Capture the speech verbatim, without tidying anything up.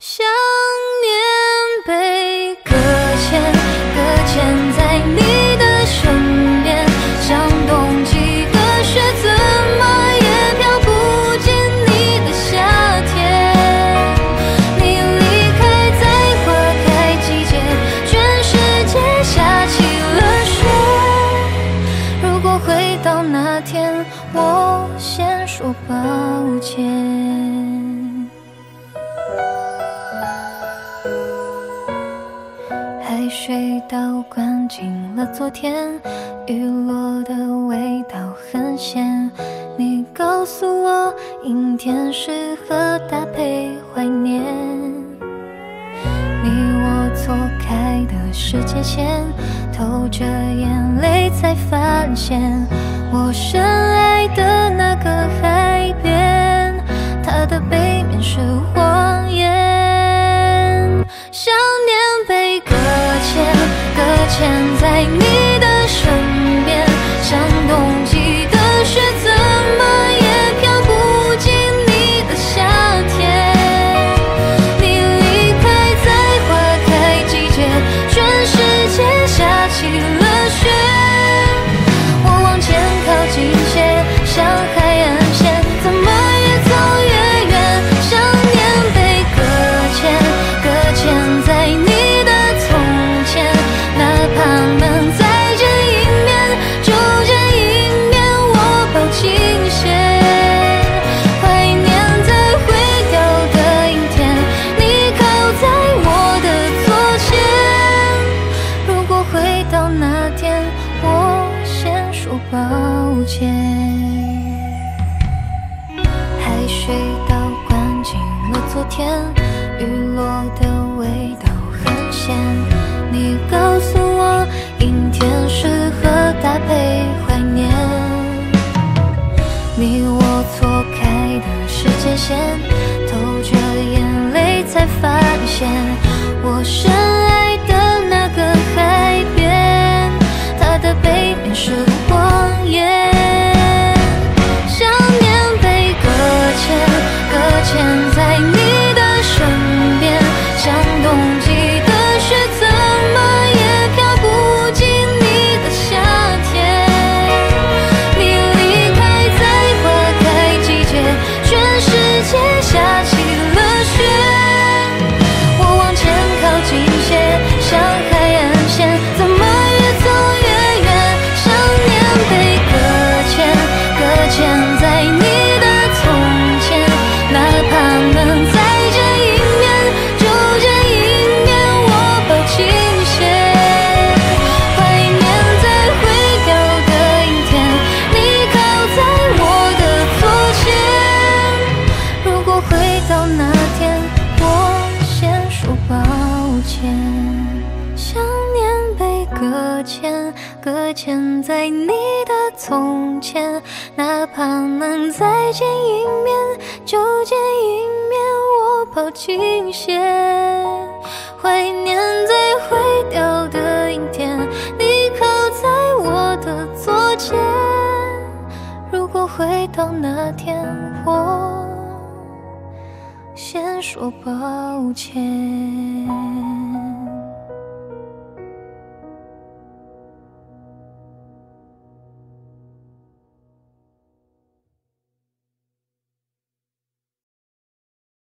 想念被搁浅，搁浅在你的身边，像冬季的雪怎么也飘不进你的夏天。你离开在花开季节，全世界下起了雪。如果回到那天，我先说抱歉。 海水倒灌进了昨天，雨落的味道很咸。你告诉我，阴天适合搭配怀念。你我错开的时间线，透着眼泪才发现，我深爱的那个海边，它的背面是谎言。想念被搁浅。 搁浅在你的身边，像冬季的雪怎么也飘不进你的夏天。你离开在花开季节，全世界下起了雪。我往前靠近些，像海岸线，怎么越走越远。想念被搁浅，搁浅在你。 抱歉，海水倒灌进了昨天，雨落的味道很咸。你告诉我，阴天适合搭配怀念。你我错开的时间线，透着眼泪才发现，我深爱的那个海边，它的背面是。 谎言，想念被搁浅，搁浅在你的身边，像冬季的雪怎么也飘不进你的夏天。你离开在花开季节，全世界下起了雪。我往前靠近些，像海岸线，怎么越走？ 搁浅在你的从前，哪怕能再见一面，就见一面，我抱紧些。怀念在灰掉的阴天，你靠在我的左肩。如果回到那天，我先说抱歉。